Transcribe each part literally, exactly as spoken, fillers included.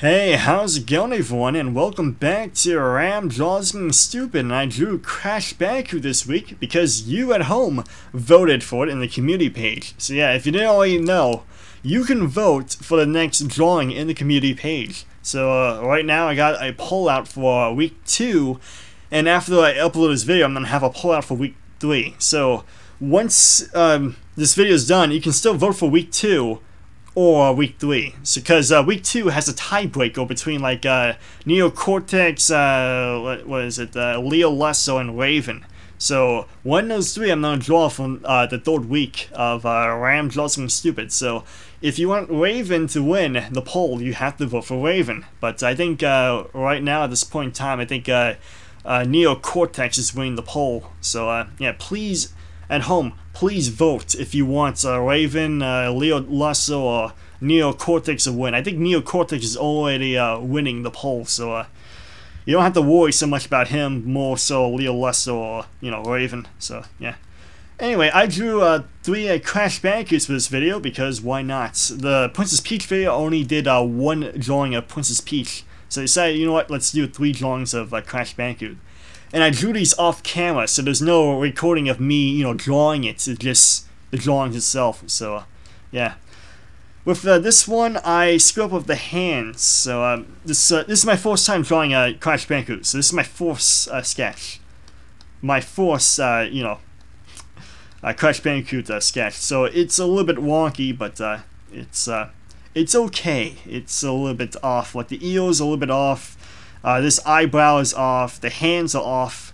Hey, how's it going everyone, and welcome back to Ram Draws Something Stupid, and I drew Crash Bandicoot this week because you at home voted for it in the community page. So yeah, if you didn't already know, you can vote for the next drawing in the community page. So uh, right now I got a poll out for week two, and after I upload this video I'm going to have a poll out for week three. So once um, this video is done, you can still vote for week two. Or week three, so because uh, week two has a tiebreaker between like uh, Neo Cortex, uh, what, what is it, uh, Leo Lesso, and Raven. So one of those three I'm gonna draw from uh, the third week of uh, Ram Draws Something Stupid. So if you want Raven to win the poll, you have to vote for Raven. But I think uh, right now at this point in time, I think uh, uh, Neo Cortex is winning the poll. So uh, yeah, please. At home, please vote if you want uh, Raven, uh, Leo Lesso, or Neo Cortex to win. I think Neo Cortex is already uh, winning the poll, so uh, you don't have to worry so much about him. More so, Leo Lesso or you know Raven. So yeah. Anyway, I drew uh, three uh, Crash Bandicoots for this video because why not? The Princess Peach video only did uh, one drawing of Princess Peach, so I decided, you know what? Let's do three drawings of uh, Crash Bandicoot. And I drew these off camera, so there's no recording of me, you know, drawing it. It's just the drawings itself. So, uh, yeah. With uh, this one, I screw up with the hands. So uh, this uh, this is my first time drawing a uh, Crash Bandicoot. So this is my fourth uh, sketch, my fourth, uh, you know, uh, Crash Bandicoot uh, sketch. So it's a little bit wonky, but uh, it's uh, it's okay. It's a little bit off. Like the ears, a little bit off. Uh, this eyebrow is off, the hands are off.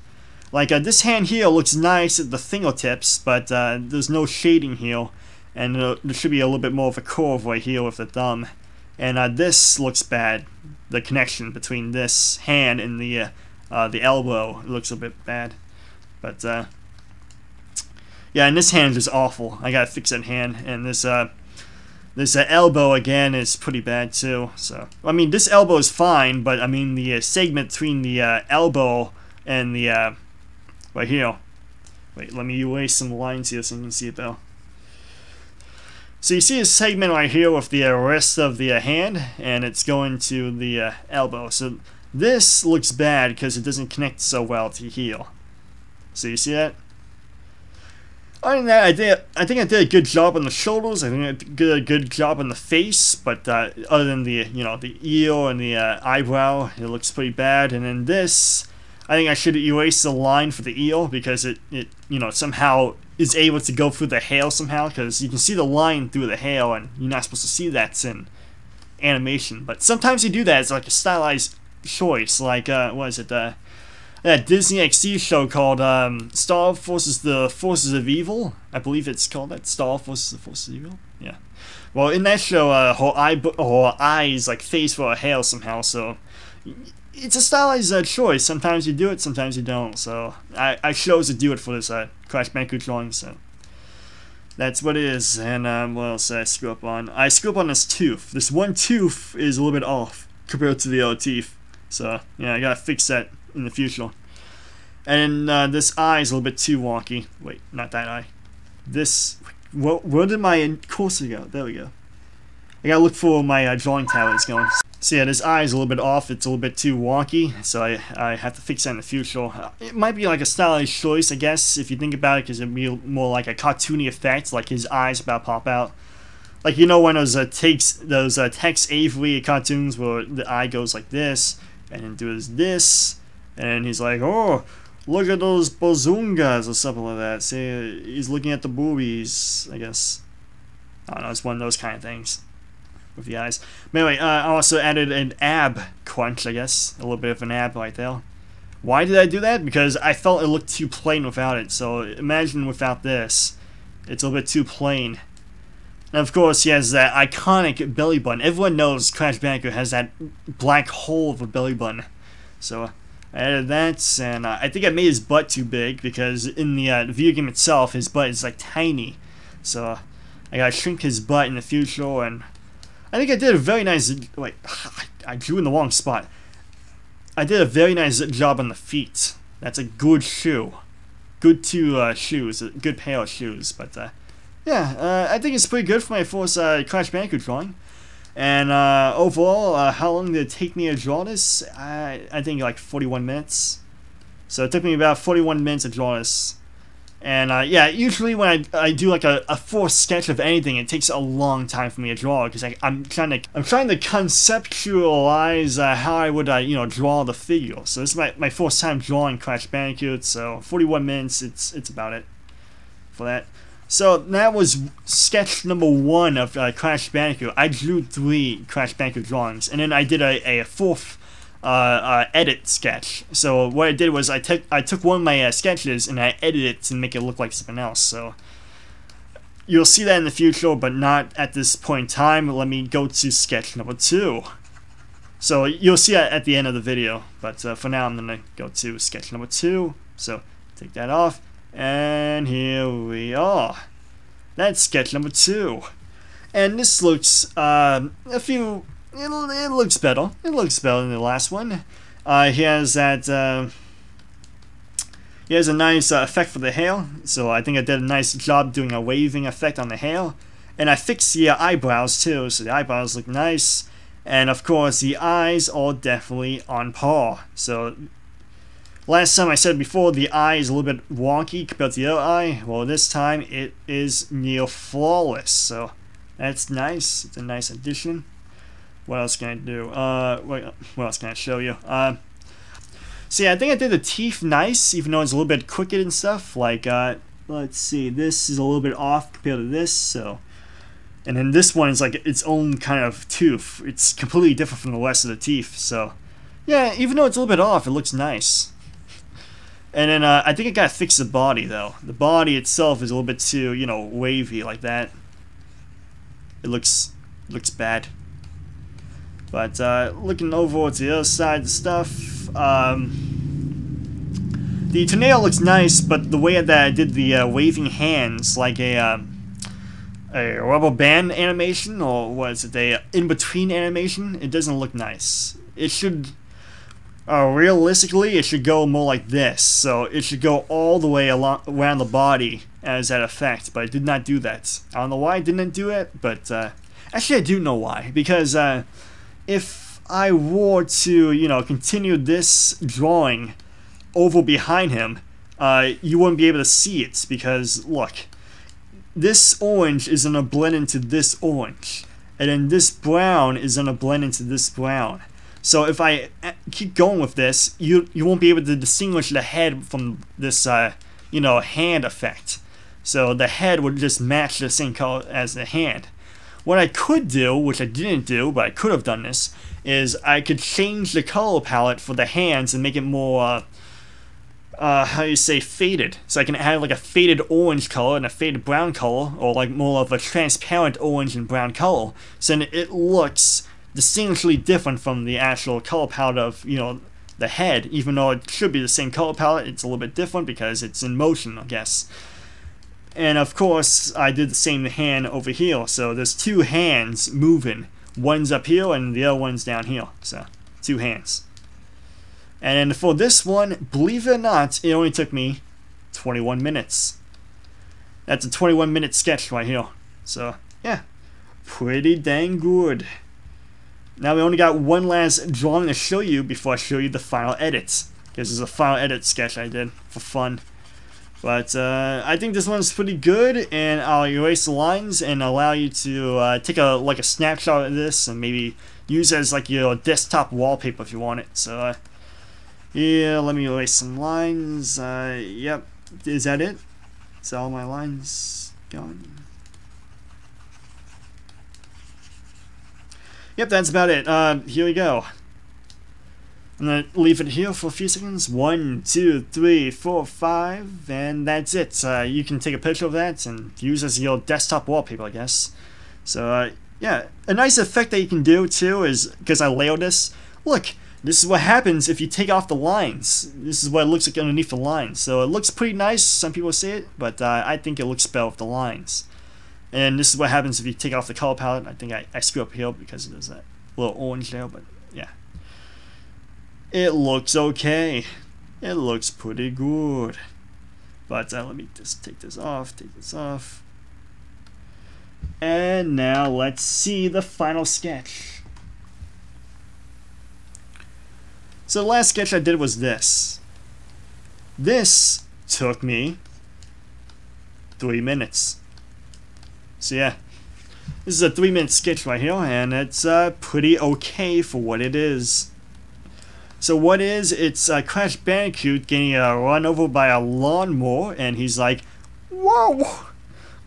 Like, uh, this hand here looks nice at the fingertips, but uh, there's no shading here. And uh, there should be a little bit more of a curve right here with the thumb. And uh, this looks bad. The connection between this hand and the uh, uh, the elbow looks a bit bad. But, uh, yeah, and this hand is awful. I gotta fix that hand. And this, uh, This uh, elbow, again, is pretty bad, too. So I mean, this elbow is fine, but, I mean, the uh, segment between the uh, elbow and the, uh, right here. Wait, let me erase some lines here so you can see it, though. So you see a segment right here with the uh, rest of the uh, hand, and it's going to the uh, elbow. So this looks bad because it doesn't connect so well to here. So you see that? Other than that, I, did, I think I did a good job on the shoulders. I think I did a good job on the face, but uh, other than the you know the ear and the uh, eyebrow, it looks pretty bad. And then this, I think I should erase the line for the ear because it it you know somehow is able to go through the hair somehow, because you can see the line through the hair and you're not supposed to see that in animation. But sometimes you do that. It's like a stylized choice. Like uh, what is it? Uh, That Disney X D show called um, Star Forces the Forces of Evil. I believe it's called that. Star Forces the Forces of Evil. Yeah. Well, in that show, uh, her eye, her eyes like face for her hair somehow. So it's a stylized uh, choice. Sometimes you do it, sometimes you don't. So I I chose to do it for this uh, Crash Bandicoot drawing. So that's what it is. And um, what else did I screw up on? I screw up on this tooth. This one tooth is a little bit off compared to the other teeth. So yeah, I gotta fix that in the future. And uh, this eye is a little bit too wonky. Wait, not that eye. This, where, where did my cursor go? There we go. I gotta look for my uh, drawing tab is going. So yeah, this eye is a little bit off. It's a little bit too wonky, so I, I have to fix that in the future. It might be like a stylish choice, I guess, if you think about it, because it'd be more like a cartoony effect, like his eyes about pop out. Like, you know, when those, uh, takes, those uh, Tex Avery cartoons where the eye goes like this, and then does this, and he's like, oh, look at those bazungas or something like that. See, he's looking at the boobies, I guess. I don't know, it's one of those kind of things with the eyes. But anyway, uh, I also added an ab crunch, I guess. A little bit of an ab right there. Why did I do that? Because I felt it looked too plain without it. So imagine without this. It's a little bit too plain. And of course, he has that iconic belly button. Everyone knows Crash Bandicoot has that black hole of a belly button. So I added that, and uh, I think I made his butt too big, because in the uh, video game itself, his butt is like tiny. So uh, I gotta shrink his butt in the future, and I think I did a very nice. Wait, I drew in the wrong spot. I did a very nice job on the feet. That's a good shoe, good two uh, shoes, a good pair of shoes. But uh, yeah, uh, I think it's pretty good for my first uh, Crash Bandicoot drawing. And uh, overall, uh, how long did it take me to draw this? I, I think like forty-one minutes. So it took me about forty-one minutes to draw this. And uh, yeah, usually when I, I do like a, a full sketch of anything, it takes a long time for me to draw because I'm trying to I'm trying to conceptualize uh, how I would uh, you know draw the figure. So this is my, my first time drawing Crash Bandicoot. So forty-one minutes, it's it's about it for that. So that was sketch number one of uh, Crash Bandicoot. I drew three Crash Bandicoot drawings, and then I did a, a fourth uh, uh, edit sketch. So what I did was I took I took one of my uh, sketches and I edited it to make it look like something else. So you'll see that in the future, but not at this point in time. Let me go to sketch number two. So you'll see that at the end of the video, but uh, for now I'm gonna go to sketch number two. So take that off. And here we are. That's sketch number two, and this looks uh, a few. It it looks better. It looks better than the last one. Uh, he has that. Uh, he has a nice uh, effect for the hair. So I think I did a nice job doing a waving effect on the hair, and I fixed the uh, eyebrows too. So the eyebrows look nice, and of course the eyes are definitely on par. So. Last time I said before, the eye is a little bit wonky compared to the other eye. Well, this time it is near flawless, so that's nice. It's a nice addition. What else can I do? Uh, what else can I show you? Uh, see, I think I did the teeth nice, even though it's a little bit crooked and stuff. Like, uh, let's see, this is a little bit off compared to this, so. And then this one is like its own kind of tooth. It's completely different from the rest of the teeth, so. Yeah, even though it's a little bit off, it looks nice. And then uh, I think I gotta fix the body though. The body itself is a little bit too, you know, wavy like that. It looks looks bad. But uh, looking over to the other side of the stuff, um, the tornado looks nice, but the way that I did the uh, waving hands, like a uh, a rubber band animation, or was it a in between animation? It doesn't look nice. It should. Uh, realistically, it should go more like this, so it should go all the way along around the body as that effect, but I did not do that. I don't know why I didn't do it, but uh, actually I do know why, because uh, if I were to, you know, continue this drawing over behind him, uh, you wouldn't be able to see it, because look, this orange is gonna blend into this orange, and then this brown is gonna blend into this brown. So if I keep going with this, you you won't be able to distinguish the head from this, uh, you know, hand effect. So the head would just match the same color as the hand. What I could do, which I didn't do, but I could have done this, is I could change the color palette for the hands and make it more, uh, uh, how do you say, faded. So I can add like a faded orange color and a faded brown color, or like more of a transparent orange and brown color. So then it looks distinctly different from the actual color palette of, you know, the head, even though it should be the same color palette. It's a little bit different because it's in motion, I guess. And of course, I did the same hand over here. So there's two hands moving. One's up here and the other one's down here. So two hands. And for this one, believe it or not, it only took me twenty-one minutes. That's a twenty-one minute sketch right here. So yeah, pretty dang good. Now we only got one last drawing to show you before I show you the final edits. Because this is a final edit sketch I did for fun. But uh, I think this one's pretty good, and I'll erase the lines and allow you to uh, take a like a snapshot of this and maybe use it as like your desktop wallpaper if you want it. So uh, yeah, let me erase some lines. Uh, yep, is that it? Is all my lines gone? Yep, that's about it. Uh, here we go. I'm gonna leave it here for a few seconds. One, two, three, four, five, and that's it. Uh, you can take a picture of that and use it as your desktop wallpaper, I guess. So, uh, yeah, a nice effect that you can do too is because I layered this. Look, this is what happens if you take off the lines. This is what it looks like underneath the lines. So it looks pretty nice. Some people say it, but uh, I think it looks better with the lines. And this is what happens if you take off the color palette. I think I, I screw up here because there's that little orange there, but yeah. It looks okay. It looks pretty good. But uh, let me just take this off, take this off. And now let's see the final sketch. So the last sketch I did was this. This took me three minutes. So yeah, this is a three minute sketch right here, and it's uh, pretty okay for what it is. So what is, it's uh, Crash Bandicoot getting uh, run over by a lawnmower, and he's like, whoa,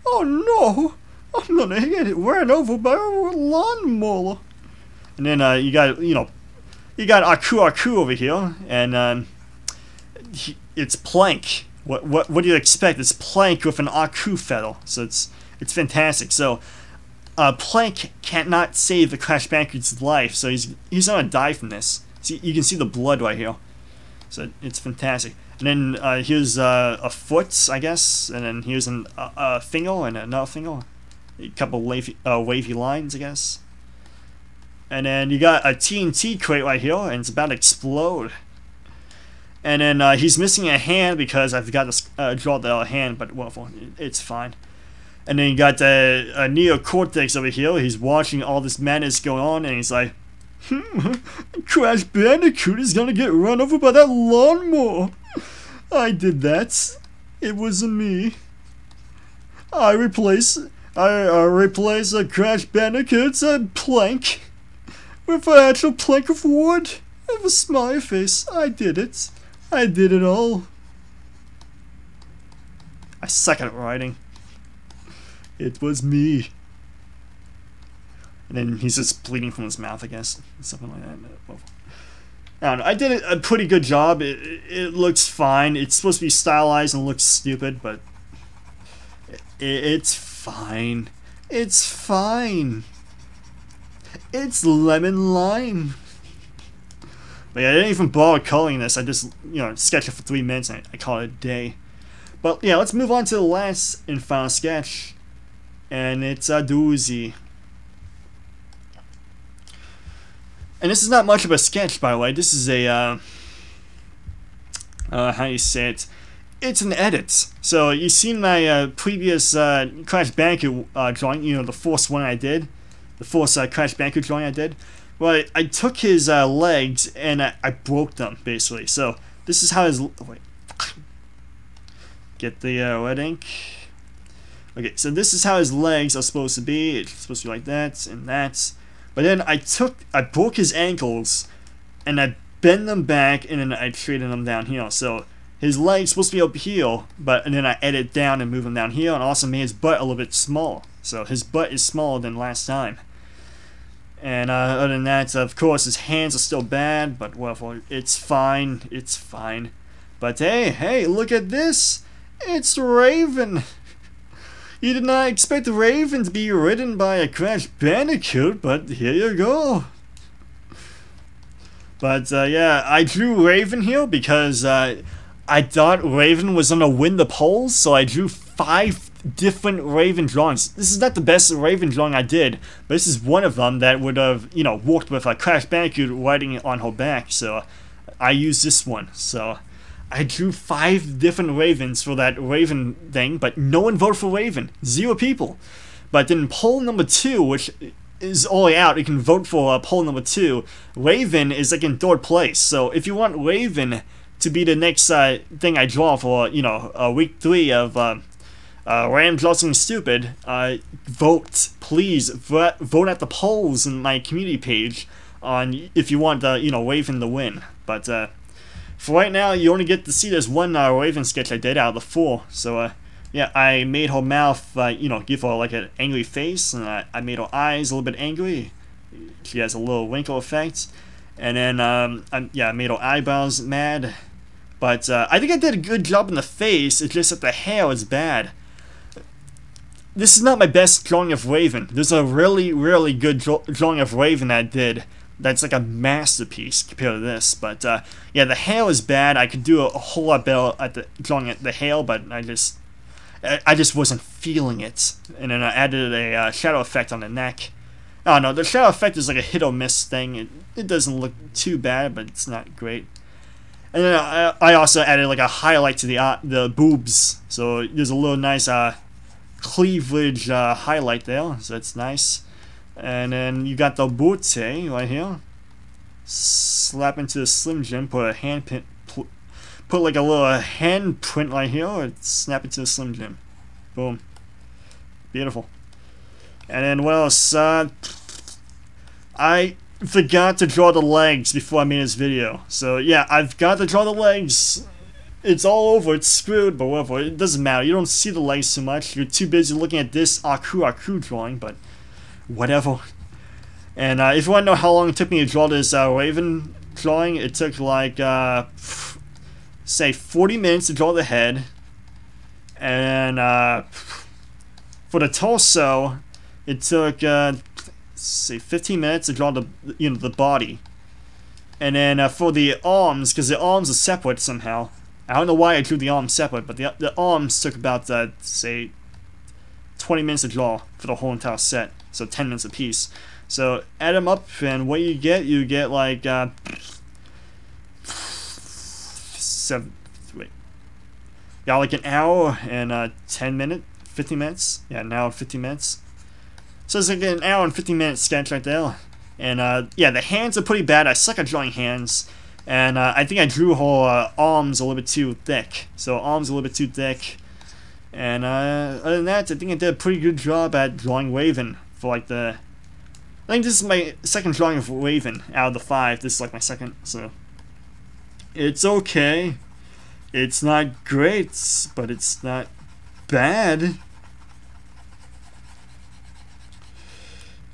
oh no, I'm gonna get run over by a lawnmower. And then uh, you got, you know, you got Aku Aku over here, and um, he, it's Plank. What, what, what do you expect? It's Plank with an Aku feather, so it's, it's fantastic. So uh, Plank cannot save the Crash Bandicoot's life, so he's, he's not gonna die from this. See, you can see the blood right here, so it's fantastic. And then uh, here's uh, a foot, I guess, and then here's an, uh, a finger and another finger, a couple wavy, uh, wavy lines, I guess. And then you got a T N T crate right here, and it's about to explode. And then uh, he's missing a hand because I forgot to uh, draw the other hand, but whatever, it's fine. And then you got the uh, Neo Cortex over here. He's watching all this madness going on, and he's like, hmm, Crash Bandicoot is gonna get run over by that lawnmower. I did that. It wasn't me. I replace I uh, replace a Crash Bandicoot's uh, plank with an actual plank of wood with a smiley face. I did it. I did it all. I suck at writing. It was me. And then he's just bleeding from his mouth, I guess. Something like that. I don't know. I did a pretty good job. It, it looks fine. It's supposed to be stylized and looks stupid, but it, it's fine. It's fine. It's lemon lime. But yeah, I didn't even bother coloring this. I just, you know, sketched it for three minutes and I, I called it a day. But yeah, let's move on to the last and final sketch. And it's a doozy. And this is not much of a sketch, by the way. This is a, uh, uh, how do you say it? It's an edit. So you've seen my uh, previous uh, Crash Bandicoot uh, drawing, you know, the first one I did. The first uh, Crash Bandicoot drawing I did. Well, I, I took his uh, legs and I, I broke them, basically. So this is how his... Oh, wait. Get the uh, red ink. Okay, so this is how his legs are supposed to be. It's supposed to be like that and that. But then I took, I broke his ankles, and I bent them back, and then I traded them down here. So his leg's supposed to be up here, but and then I edit down and move him down here, and also made his butt a little bit smaller. So his butt is smaller than last time. And uh, other than that, of course, his hands are still bad, but well, it's fine, it's fine. But hey, hey, look at this! It's Raven. You did not expect Raven to be ridden by a Crash Bandicoot, but here you go. But uh, yeah, I drew Raven here because uh, I thought Raven was gonna win the polls, so I drew five different Raven drawings. This is not the best Raven drawing I did, but this is one of them that would have, you know, worked with a Crash Bandicoot riding on her back. So I used this one. So. I drew five different Ravens for that Raven thing, but no one voted for Raven. Zero people. But then poll number two, which is only out, you can vote for uh, poll number two. Raven is like in third place. So if you want Raven to be the next uh, thing I draw for, you know, uh, week three of uh, uh, Ram Draws Something Stupid, uh, vote, please. V vote at the polls in my community page on if you want, uh, you know, Raven to win. But uh, for right now, you only get to see this one uh, Raven sketch I did out of the four. So, uh, yeah, I made her mouth, uh, you know, give her like an angry face, and I, I made her eyes a little bit angry. She has a little wrinkle effect. And then, um, I, yeah, I made her eyebrows mad. But uh, I think I did a good job in the face, it's just that the hair is bad. This is not my best drawing of Raven. There's a really, really good draw drawing of Raven I did. That's like a masterpiece compared to this, but uh, yeah, the hail is bad. I could do a, a whole lot better at the, drawing at the hail, but I just, I, I just wasn't feeling it. And then I added a uh, shadow effect on the neck. I don't know. The shadow effect is like a hit or miss thing. It, it doesn't look too bad, but it's not great. And then I, I also added like a highlight to the uh, the boobs, so there's a little nice uh, cleavage uh, highlight there, so that's nice. And then you got the bootay right here. Slap into the Slim Jim, put a hand pin, put like a little hand print right here, or snap into the Slim Jim. Boom. Beautiful. And then what else? Uh, I forgot to draw the legs before I made this video. So yeah, I've got to draw the legs. It's all over, it's screwed, but whatever, it doesn't matter. You don't see the legs too much. You're too busy looking at this Aku Aku drawing, but whatever. And uh, if you want to know how long it took me to draw this uh, Raven drawing, it took like, uh, say, forty minutes to draw the head. And uh, for the torso, it took, uh, say, fifteen minutes to draw the, you know, the body. And then uh, for the arms, because the arms are separate somehow. I don't know why I drew the arms separate, but the, the arms took about, uh, say, twenty minutes to draw for the whole entire set, so ten minutes a piece. So add them up, and what you get, you get like, uh, seven, wait, got like an hour and uh, ten minutes, fifteen minutes, yeah, an hour and fifteen minutes. So it's like an hour and fifteen minute sketch right there. And uh, yeah, the hands are pretty bad. I suck at drawing hands. And uh, I think I drew her uh, arms a little bit too thick. So arms a little bit too thick. And uh, other than that, I think I did a pretty good job at drawing Raven for like the... I think this is my second drawing of Raven out of the five. This is like my second, so... It's okay. It's not great, but it's not bad.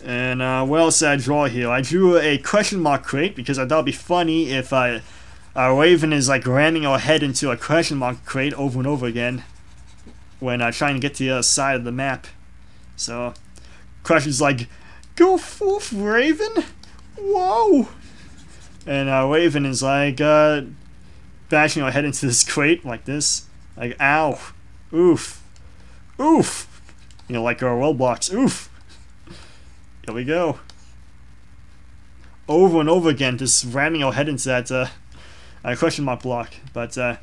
And uh, what else did I draw here? I drew a question mark crate because I thought it'd be funny if uh, uh, Raven is like ramming her head into a question mark crate over and over again when uh, trying to get to the other side of the map. So Crash is like, "Go forth, Raven! Whoa!" And uh, Raven is like uh, bashing her head into this crate like this, like "Ow, oof, oof," you know, like a Roblox oof. Here we go. Over and over again, just ramming our head into that uh, uh, question mark block. But uh,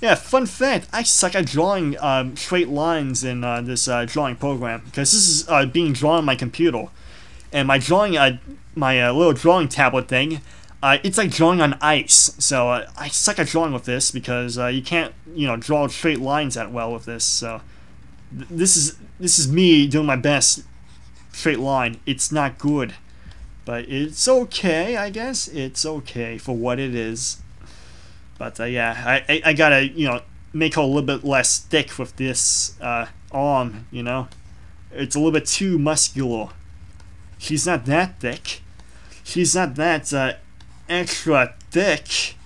yeah, fun fact, I suck at drawing um, straight lines in uh, this uh, drawing program because this is uh, being drawn on my computer, and my drawing, uh, my uh, little drawing tablet thing, uh, it's like drawing on ice. So uh, I suck at drawing with this because uh, you can't, you know, draw straight lines that well with this. So th this is this is me doing my best. Straight line, it's not good, but it's okay, I guess. It's okay for what it is. But uh, yeah, I, I I gotta, you know, make her a little bit less thick with this uh, arm. You know, it's a little bit too muscular. She's not that thick. She's not that uh, extra thick.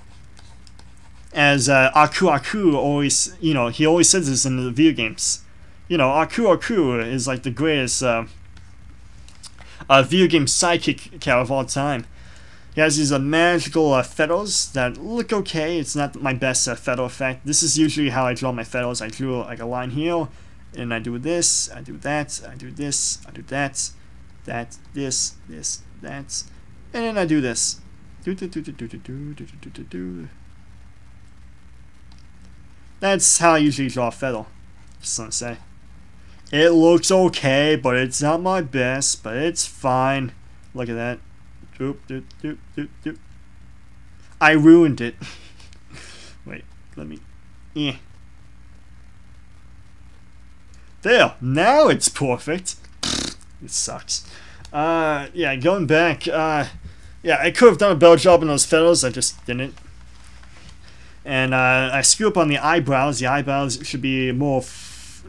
As uh, Aku Aku always, you know, he always says this in the video games. You know, Aku Aku is like the greatest. Uh, Uh, video game sidekick cat of all time. He has these uh, magical uh, feathers that look okay. It's not my best uh, feather effect. This is usually how I draw my feathers. I drew like a line here, and I do this, I do that, I do this, I do that, that, this, this, that, and then I do this. That's how I usually draw a feather. Just want to say. It looks okay, but it's not my best, but it's fine. Look at that. Doop, doop, doop, doop, doop. I ruined it. Wait, let me... Eh. There, now it's perfect. It sucks. Uh, yeah, going back, uh, yeah, I could have done a better job on those feathers, I just didn't. And uh, I screw up on the eyebrows. The eyebrows should be more...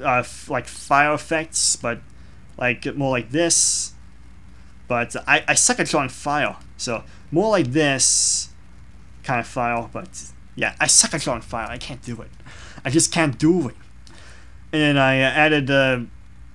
Uh, like fire effects, but like more like this. But I, I suck at drawing fire, so more like this kind of fire. But yeah, I suck at drawing fire. I can't do it. I just can't do it. And then I added. Uh,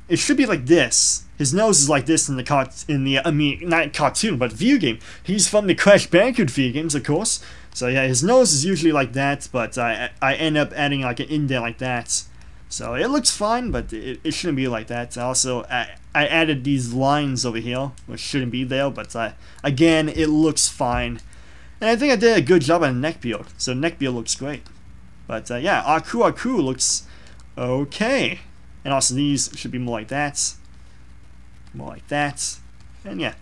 it should be like this. His nose is like this in the cart in the I mean not cartoon but video game. He's from the Crash Bandicoot video games, of course. So yeah, his nose is usually like that, but I I end up adding like an indent like that. So it looks fine, but it, it shouldn't be like that. Also, I, I added these lines over here, which shouldn't be there, but I, again, it looks fine. And I think I did a good job on the neck beard, so neck beard looks great. But uh, yeah, Aku Aku looks okay. And also these should be more like that. More like that. And yeah.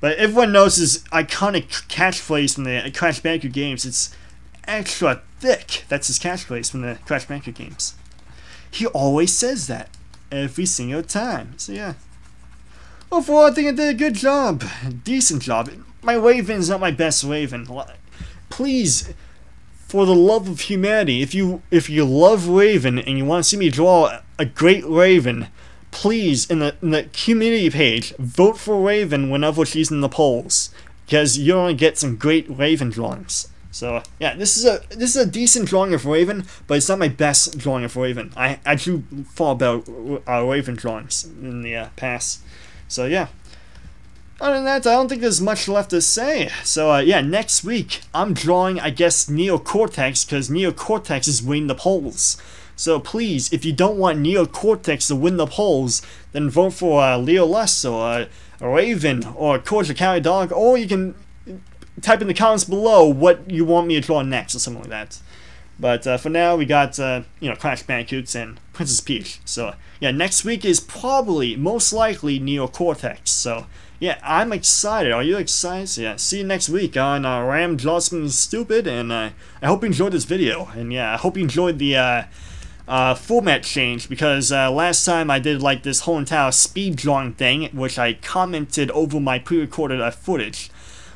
But everyone knows this iconic catchphrase from the Crash Bandicoot games. It's extra thick. That's his catchphrase from the Crash Bandicoot games. He always says that. Every single time. So yeah. Overall, I think I did a good job. Decent job. My Raven is not my best Raven. Please, for the love of humanity, if you if you love Raven and you want to see me draw a great Raven, please, in the, in the community page, vote for Raven whenever she's in the polls. Because you're going to get some great Raven drawings. So yeah, this is a this is a decent drawing of Raven, but it's not my best drawing of Raven. I I drew far better uh, Raven drawings in the uh, past. So yeah. Other than that, I don't think there's much left to say. So uh, yeah, next week I'm drawing, I guess, Neo Cortex, because Neo Cortex is winning the polls. So please, if you don't want Neo Cortex to win the polls, then vote for uh, Leo Lesso, or uh, Raven, or Cordial County Dog, or you can type in the comments below what you want me to draw next or something like that. But uh, for now, we got, uh, you know, Crash Bandicoots and Princess Peach. So, yeah, next week is probably, most likely, Neo Cortex. So, yeah, I'm excited. Are you excited? So, yeah, see you next week on uh, Ram Draws Something Stupid. And uh, I hope you enjoyed this video. And, yeah, I hope you enjoyed the uh, uh, format change. Because uh, last time I did, like, this whole entire speed drawing thing, which I commented over my pre-recorded uh, footage.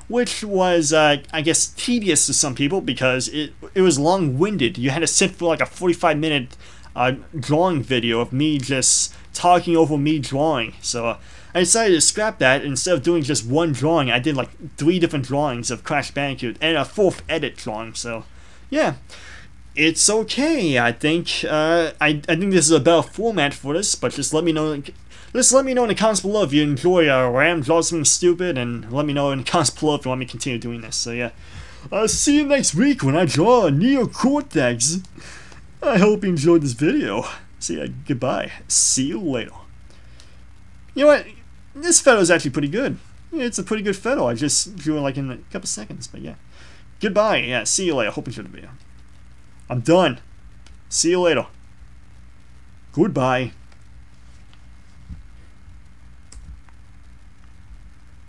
Which was, uh, I guess, tedious to some people because it it was long-winded. You had to sit for like a forty-five minute uh, drawing video of me just talking over me drawing. So uh, I decided to scrap that. Instead of doing just one drawing, I did like three different drawings of Crash Bandicoot and a fourth edit drawing. So yeah, it's okay. I think uh, I I think this is a better format for this. But just let me know. Like, Just let me know in the comments below if you enjoy uh, Ram Draws Something Stupid, and let me know in the comments below if you want me to continue doing this. So yeah, I'll see you next week when I draw Neo Cortex. I hope you enjoyed this video. So yeah, goodbye. See you later. You know what? This photo is actually pretty good. It's a pretty good photo. I just drew it like in a couple seconds, but yeah. Goodbye. Yeah, see you later. Hope you enjoyed the video. I'm done. See you later. Goodbye.